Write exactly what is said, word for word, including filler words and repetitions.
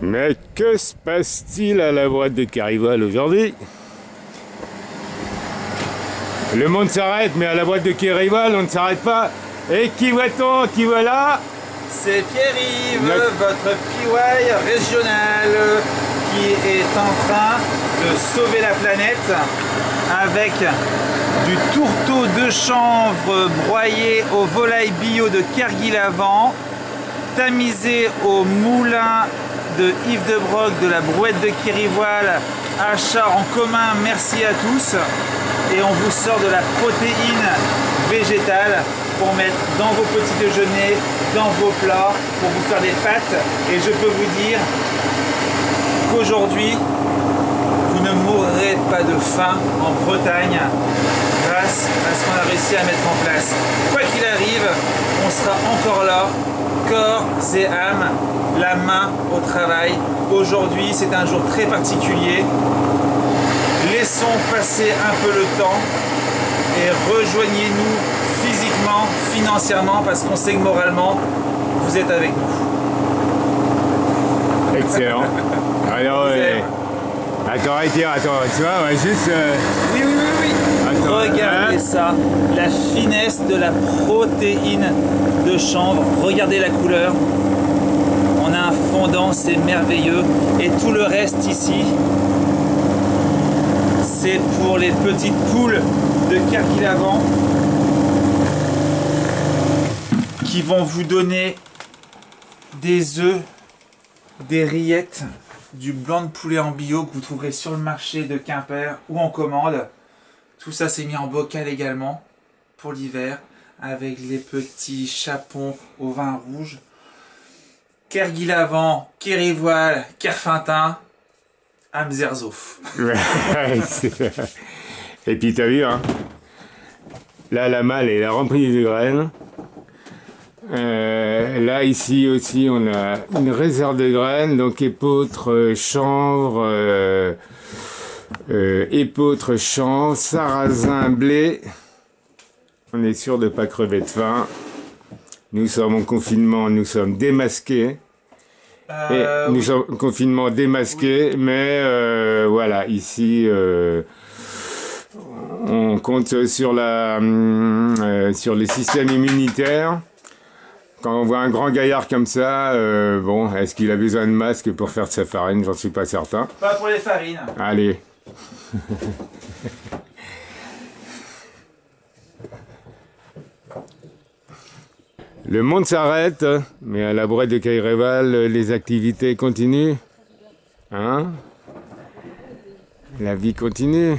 Mais que se passe-t-il à la Brouette de Kerivoal aujourd'hui? Le monde s'arrête, mais à la Brouette de Kerivoal, on ne s'arrête pas. Et qui voit-on? Qui voilà? C'est Pierre-Yves, notre... votre P Y régional, qui est en train de sauver la planète avec du tourteau de chanvre broyé au volaille bio de Kerguilavant, tamisé au moulin de Yves de Broc de la Brouette de Kerivoal, achat en commun, merci à tous, et on vous sort de la protéine végétale pour mettre dans vos petits déjeuners, dans vos plats, pour vous faire des pâtes. Et je peux vous dire qu'aujourd'hui, vous ne mourrez pas de faim en Bretagne grâce à ce qu'on a réussi à mettre en place. Quoi qu'il arrive, on sera encore là, corps et âme, la main au travail. Aujourd'hui, c'est un jour très particulier. Laissons passer un peu le temps et rejoignez-nous physiquement, financièrement, parce qu'on sait que moralement, vous êtes avec nous. Excellent. Alors, euh, attends, attends, attends, tu vois, on va juste... Euh... Oui, oui, oui, oui. Attends, regardez hein. Ça, la finesse de la protéine de chanvre. Regardez la couleur. On a un fondant, c'est merveilleux. Et tout le reste ici, c'est pour les petites poules de Kerguilavant qui vont vous donner des œufs, des rillettes, du blanc de poulet en bio que vous trouverez sur le marché de Quimper ou en commande. Tout ça c'est mis en bocal également pour l'hiver avec les petits chapons au vin rouge. Kerguilavant, Kérivoile, Kerfintin, Amserzo. Et puis t'as vu, hein, là la malle est remplie de graines. Euh, là ici aussi on a une réserve de graines, donc épeautre, chanvre, euh, euh, épeautre, chanvre, sarrasin, blé. On est sûr de ne pas crever de faim. Nous sommes en confinement, nous sommes démasqués. Euh, Et nous oui. sommes en confinement démasqué, oui. mais euh, voilà, ici euh, on compte sur, la, euh, sur les systèmes immunitaires. Quand on voit un grand gaillard comme ça, euh, bon, est-ce qu'il a besoin de masque pour faire de sa farine? J'en suis pas certain. Pas pour les farines. Allez. Le monde s'arrête, mais à la Brouette de Kerivoal, les activités continuent. Hein? La vie continue.